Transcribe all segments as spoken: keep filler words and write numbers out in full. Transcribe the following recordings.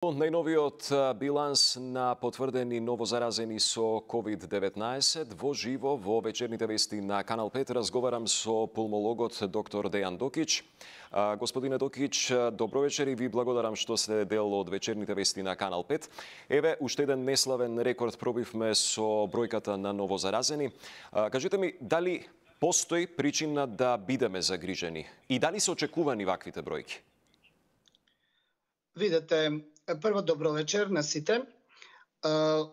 Најновиот биланс на потврдени новозаразени со ковид деветнаесет во живо во вечерните вести на Канал пет разговарам со пулмологот доктор Дејан Докиќ. Господине Докиќ, добро вечер и ви благодарам што сте дел од вечерните вести на Канал пет. Еве, уште еден неславен рекорд пробивме со бројката на новозаразени. Кажете ми, дали постои причина да бидеме загрижени и дали се очекувани ваквите бројки? Видете, прво добро вечер на сите.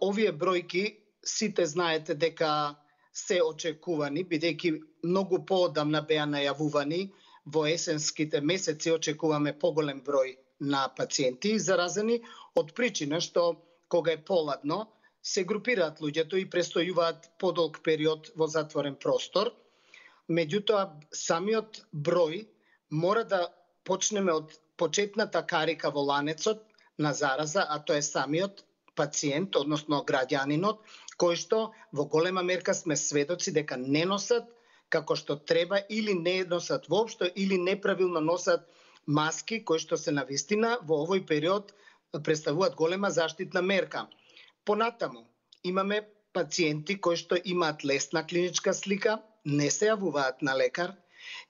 Овие бројки, сите знаете дека се очекувани, бидејќи многу поодамна беа најавувани во есенските месеци, очекуваме поголем број на пациенти заразени, од причина што кога е поладно, се групираат луѓето и престојуваат подолг период во затворен простор. Меѓутоа, самиот број мора да почнеме од почетната карика во ланецот на зараза, а тоа е самиот пациент, односно граѓанинот, кој што во голема мерка сме сведоци дека не носат како што треба или не носат воопшто или неправилно носат маски, кои што се навистина во овој период представуваат голема заштитна мерка. Понатаму, имаме пациенти кои што имаат лесна клиничка слика, не се јавуваат на лекар.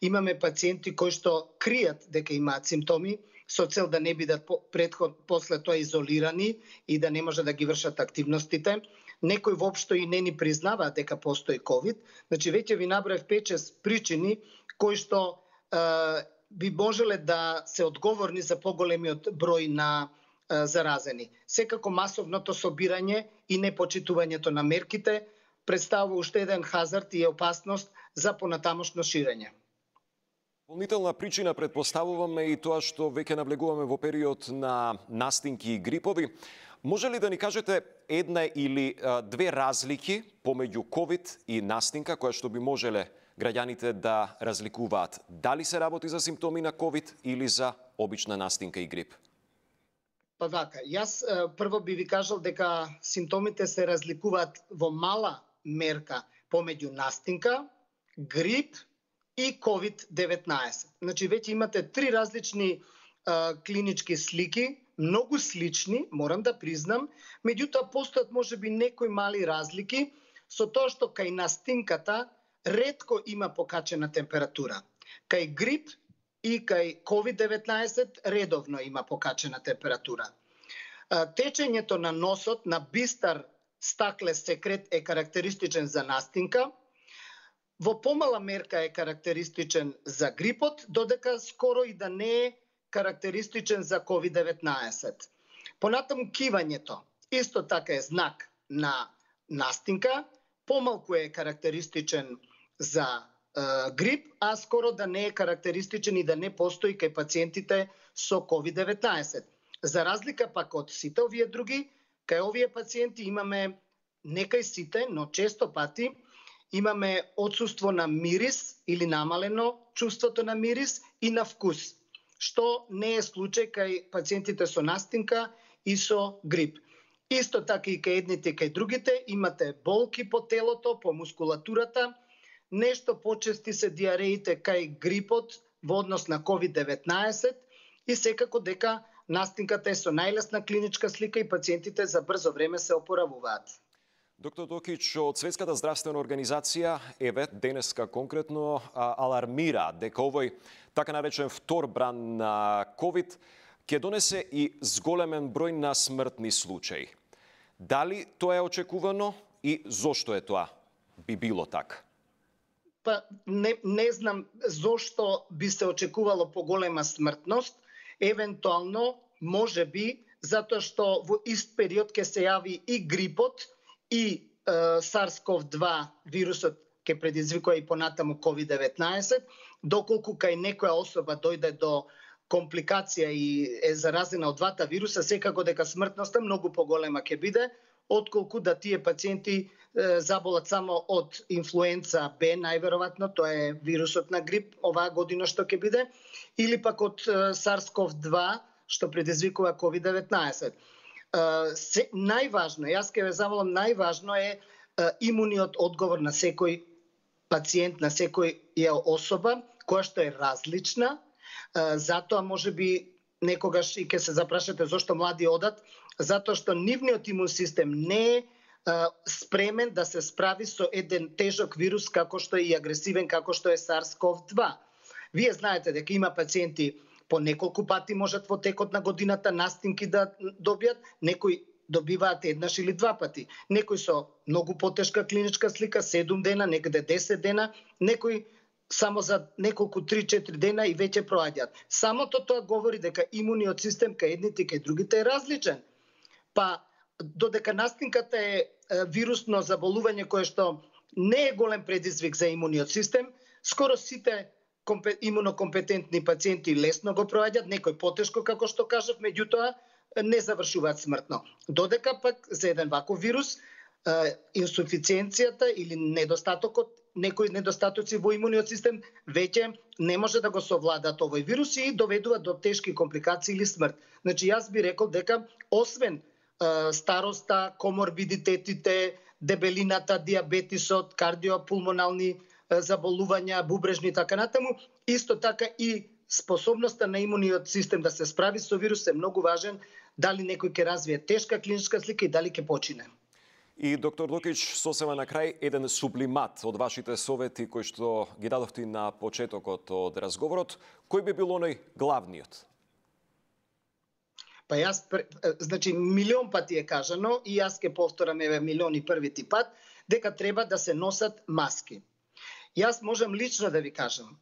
Имаме пациенти кои што кријат дека имаат симптоми со цел да не бидат предход, после тоа изолирани и да не може да ги вршат активностите. Некои воопшто и не ни признаваат дека постои ковид. Значи, веќе ви набрав пет шест причини кои што е, би можеле да се одговорни за поголемиот број на е, заразени. Секако масовното собирање и непочитувањето на мерките представува уште еден хазард и опасност за понатамошно ширење. Дополнителна причина предпоставуваме и тоа што веќе навлегуваме во период на настинки и грипови. Може ли да ни кажете една или две разлики помеѓу ковид и настинка која што би можеле граѓаните да разликуваат? Дали се работи за симптоми на ковид или за обична настинка и грип? Па вака, јас прво би ви кажал дека симптомите се разликуваат во мала мерка помеѓу настинка, грип и ковид деветнаесет. Значи, веќе имате три различни а, клинички слики, многу слични, морам да признам, меѓутоа постојат можеби некои мали разлики со тоа што кај настинката ретко има покачена температура. Кај грип и кај ковид деветнаесет редовно има покачена температура. А, течењето на носот на бистар стаклес секрет е карактеристичен за настинка, во помала мерка е карактеристичен за грипот, додека скоро и да не е карактеристичен за ковид деветнаесет. Понатаму, кивањето исто така е знак на настинка, помалку е карактеристичен за е, грип, а скоро да не е карактеристичен и да не постои кај пациентите со ковид деветнаесет. За разлика пак од сите овие други, кај овие пациенти имаме, не кај сите, но често пати, имаме отсутство на мирис или намалено чувството на мирис и на вкус, што не е случај кај пациентите со настинка и со грип. Исто така и кај едните и кај другите имате болки по телото, по мускулатурата, нешто почести се диареите кај грипот во однос на ковид деветнаесет и секако дека настинката е со најлесна клиничка слика и пациентите за брзо време се опоравуваат. Доктор Докиќ, од Светската здравствена организација, еве, денеска конкретно, алармира дека овој така наречен втор бран на ковид ќе донесе и зголемен број на смртни случаи. Дали тоа е очекувано и зошто е тоа би било така? Па, не, не знам зошто би се очекувало поголема смртност. Евентуално, може би, затоа што во ист период ќе се јави и грипот, и е, SARS-ков два вирусот ќе предизвикува и понатаму ковид деветнаесет, доколку кај некоја особа дојде до компликација и е заразена од двата вируса, секако дека смртноста многу поголема ќе биде, отколку да тие пациенти е, заболат само од инфлуенца Б, најверојатно, тоа е вирусот на грип оваа година што ќе биде, или пак од е, SARS-ков два што предизвикува ковид деветнаесет. Се, најважно, јас ке ве замолам, најважно е имуниот одговор на секој пациент, на секој особа, која што е различна, затоа можеби некогаш и ќе се запрашате зошто млади одат, затоа што нивниот имун систем не е спремен да се справи со еден тежок вирус како што е и агресивен како што е SARS-ков два. Вие знаете дека има пациенти по неколку пати можат во текот на годината настинки да добијат, некои добиваат еднаш или два пати, некои со многу потешка клиничка слика седум дена, некаде десет дена, некои само за неколку три-четири дена и веќе проаѓаат. Самото тоа говори дека имуниот систем кај едните и кај другите е различен. Па додека настинката е вирусно заболување кое што не е голем предизвик за имуниот систем, скоро сите имунокомпетентни пациенти лесно го проаѓаат, некој потешко како што кажав, меѓутоа не завршуваат смртно. Додека пак за еден ваков вирус инсуфициенцијата или недостатокот, некои недостатоци во имуниот систем веќе не може да го совладат овој вирус и доведува до тешки компликации или смрт. Значи јас би рекол дека освен староста, коморбидитетите, дебелината, диабетисот, кардиопулмонални заболувања, бубрежни и така натаму, исто така и способноста на имуниот систем да се справи со вирус е многу важен, дали некој ќе развие тешка клиничка слика и дали ќе почине. И доктор Докиќ, сосема на крај еден сублимат од вашите совети кои што ги дадовте на почетокот од разговорот, кој би бил оној главниот? Па јас, значи, милион пати е кажано, и јас ке повторам еве милиони првите пат, дека треба да се носат маски. Јас можам лично да ви кажам.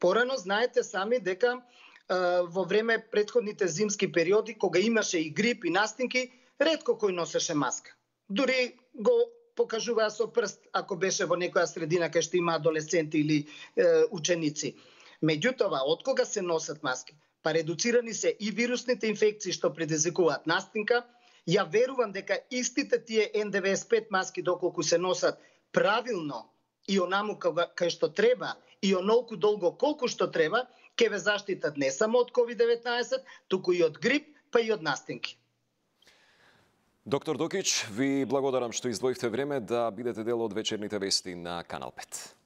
Порано знаете сами дека во време претходните зимски периоди, кога имаше и грип и настинки, ретко кој носеше маска. Дури го покажуваа со прст ако беше во некоја средина кај што има адолесценти или е, ученици. Меѓутоа, откога се носат маски? Па редуцирани се и вирусните инфекции што предизвикуваат настинка. Ја верувам дека истите тие ен деведесет и пет маски доколку се носат правилно и онаму кај што треба и онолку долго колку што треба, ќе ве заштитат не само од ковид деветнаесет, туку и од грип, па и од настинки. Доктор Докиќ, ви благодарам што издвоивте време да бидете дел од вечерните вести на Канал пет.